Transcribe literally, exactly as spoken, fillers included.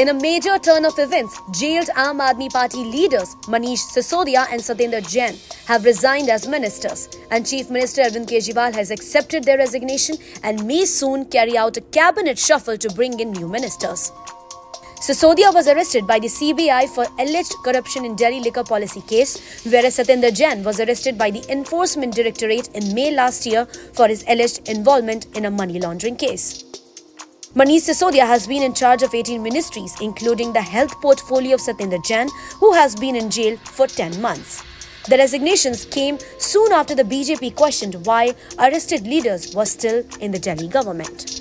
In a major turn of events, jailed Aam Aadmi Party leaders Manish Sisodia and Satyendar Jain have resigned as ministers, and Chief Minister Arvind Kejriwal has accepted their resignation and may soon carry out a cabinet shuffle to bring in new ministers. Sisodia was arrested by the C B I for alleged corruption in Delhi liquor policy case, whereas Satyendar Jain was arrested by the Enforcement Directorate in May last year for his alleged involvement in a money laundering case. Manish Sisodia has been in charge of eighteen ministries, including the health portfolio of Satyendar Jain, who has been in jail for ten months. The resignations came soon after the B J P questioned why arrested leaders were still in the Delhi government.